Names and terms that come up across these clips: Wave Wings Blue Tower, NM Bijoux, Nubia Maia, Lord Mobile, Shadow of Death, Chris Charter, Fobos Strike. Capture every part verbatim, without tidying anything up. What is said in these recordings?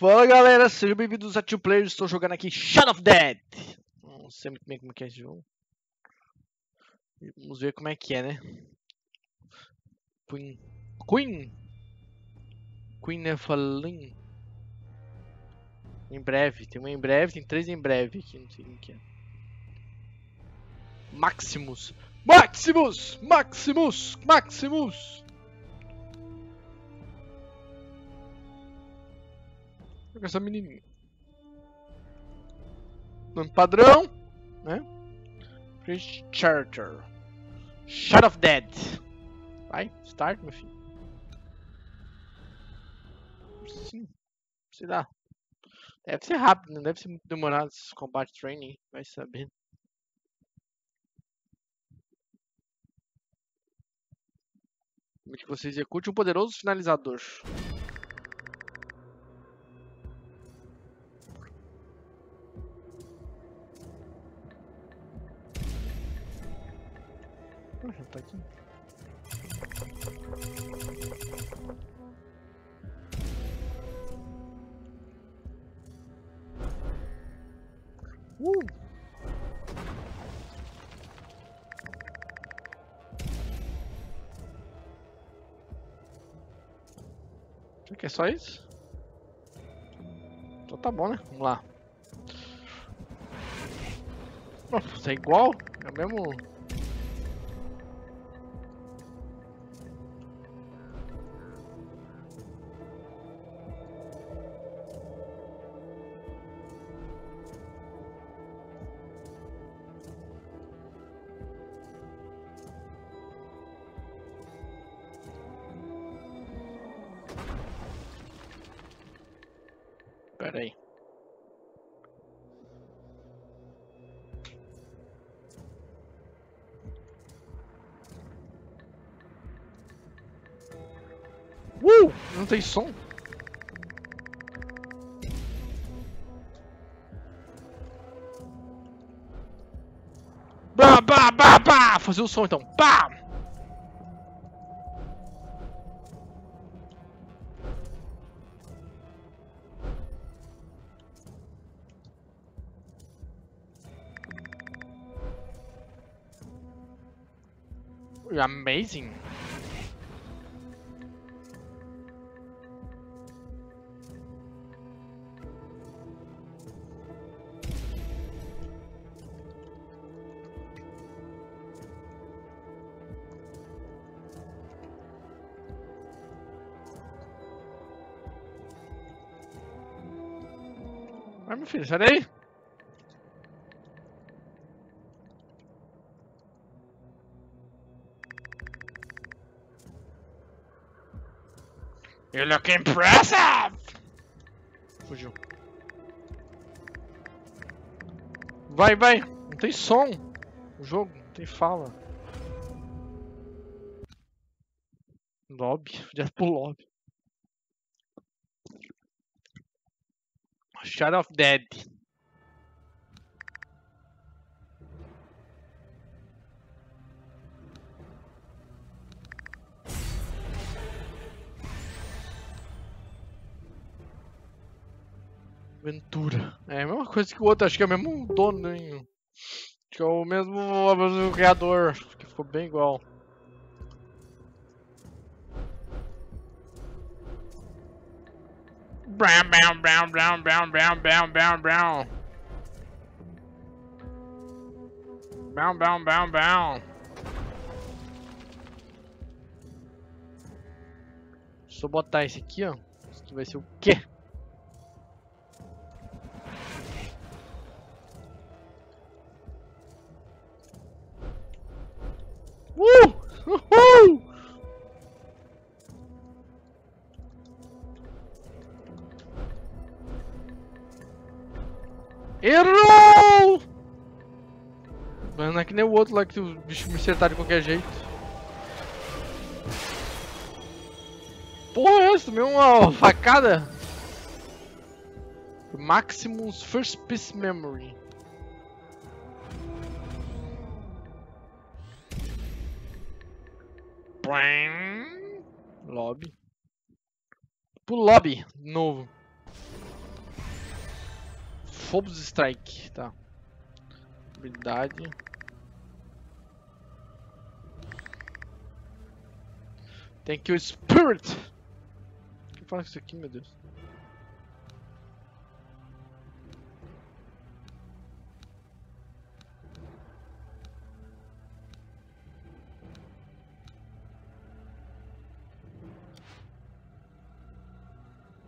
Fala galera, sejam bem-vindos a Two Players. Estou jogando aqui Shadow of Death. Não sei muito bem como é que é esse jogo. Vamos ver como é que é, né? Queen. Queen! Queen Nephalin. Em breve, tem uma em breve, tem três em breve aqui, não sei o que é. Maximus! Maximus! Maximus! Maximus! Com essa menininha. Nome padrão, né? Chris Charter. Shadow of Death. Vai, start, meu filho. Sim, sei lá. Deve ser rápido, não deve ser muito demorado esse combate training, vai saber. Como que você execute um poderoso finalizador. Já tá aqui. Uh! Será que é só isso? Então tá bom, né? Vamos lá. Nossa, é igual? É o mesmo. Pera aí. Uh! Não tem som? Bah, bah, bah, bah! Fazer o som então. Bah! Amazing. Vai, meu filho, sai daí. You look impressive! Fugiu. Vai, vai! Não tem som! O jogo, não tem fala. Lobby, direto pro lobby. Shadow of Death. Aventura. É a mesma coisa que o outro, acho que é o mesmo dono, hein? Acho que é o mesmo o criador, que ficou bem igual. Brown, brown, brown, brown, brown, brown, brown, brown, brown. Brown, brown, brown, brown. Deixa eu botar esse aqui, ó. Isso aqui vai ser o quê? Errou! Mas não é que nem o outro lá que o bicho me acertaram de qualquer jeito. Porra, essa também é uma facada. Maximus First Piece Memory. Lobby. Pro lobby, novo. Fobos Strike, tá. Habilidade. Tem aqui o Spirit. O que fala com isso aqui, meu Deus?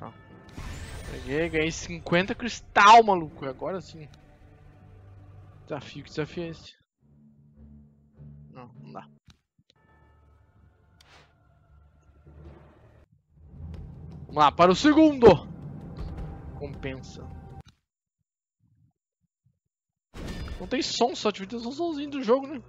Tá. Peguei, ganhei cinquenta cristal, maluco. Agora sim. Desafio, que desafio é esse? Não, não dá. Vamos lá, para o segundo! Compensa. Não tem som, só tive um somzinho do jogo, né?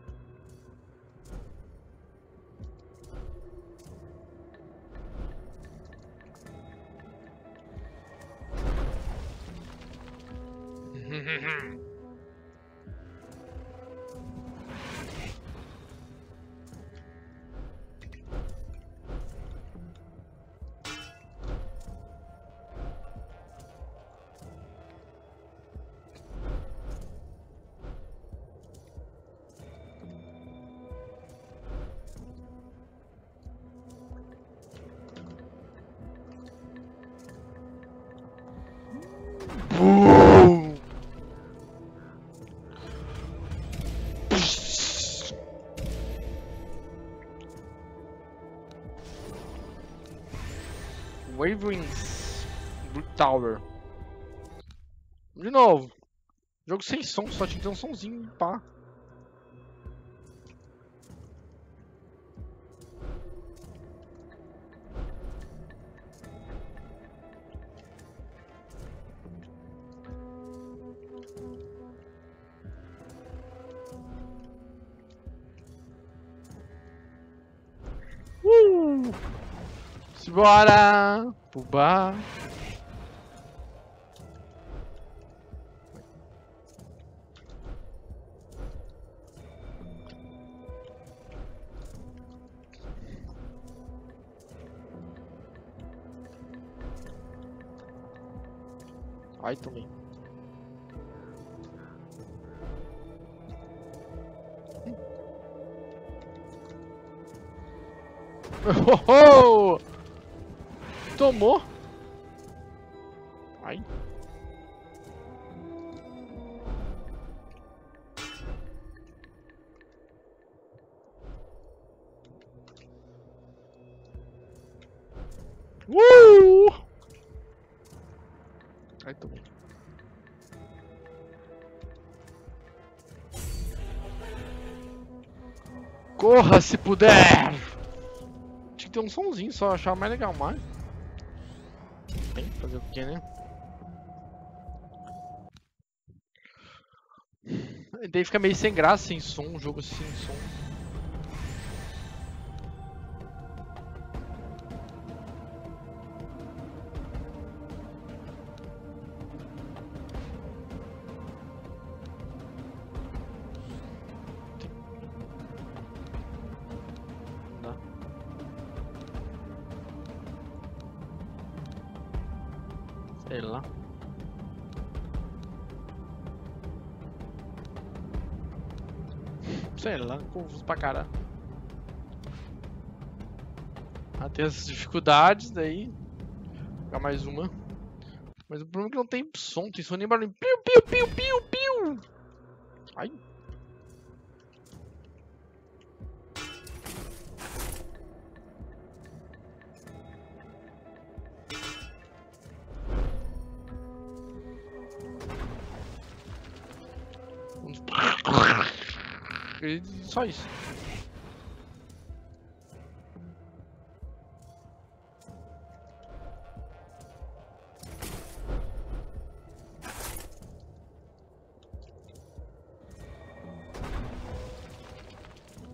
Wave Wings Blue Tower. De novo. Jogo sem som, só tinha que ter um somzinho, pá. Uh! Simbora! Pubá. Ai, também. Oh, oh! Tomou. Ai. Uh! Ai, tomou. Corra se puder. Tinha que ter um somzinho só, achava mais legal, mais. Fazer o que, né? Daí fica meio sem graça, sem som, um jogo sem som. Sei lá. Sei lá, confuso pra cara. Ah, tem essas dificuldades daí. Vou pegar mais uma. Mas o problema é que não tem som, tem som nem barulho. Piu, piu, piu, piu, piu. Ai. Só isso.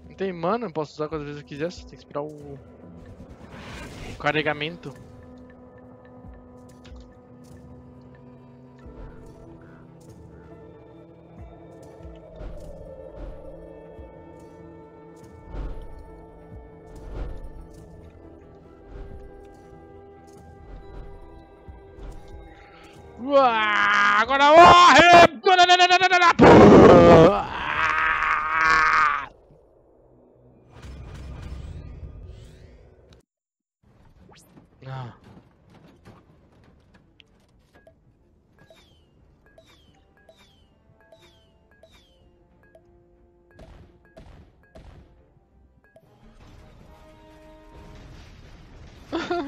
Não tem mana, posso usar quantas vezes eu quiser, só tem que esperar o, o carregamento. con la voz. No.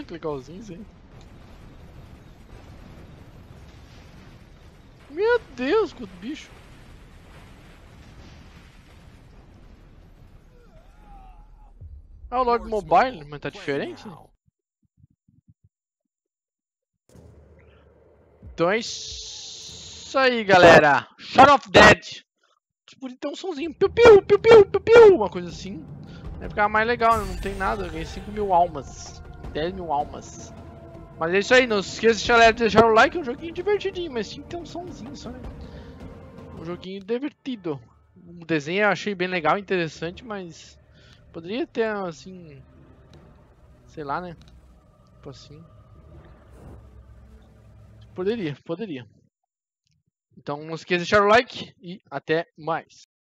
Legalzinho, sim. Meu Deus, quanto bicho. Ah, o Lord Mobile, mas tá diferente? Né? Então é isso aí, galera. Shadow of Death. Tipo, então um somzinho. Piu, piu, piu, piu, piu, piu. Uma coisa assim. Vai ficar mais legal, né? Não tem nada. Eu ganhei cinco mil almas. dez mil almas. Mas é isso aí, não se esqueça de deixar o like, é um joguinho divertidinho, mas tinha que ter um somzinho só, né? Um joguinho divertido. O desenho eu achei bem legal, interessante, mas poderia ter assim, sei lá, né? Tipo assim. Poderia, poderia. Então não se esqueça de deixar o like e até mais.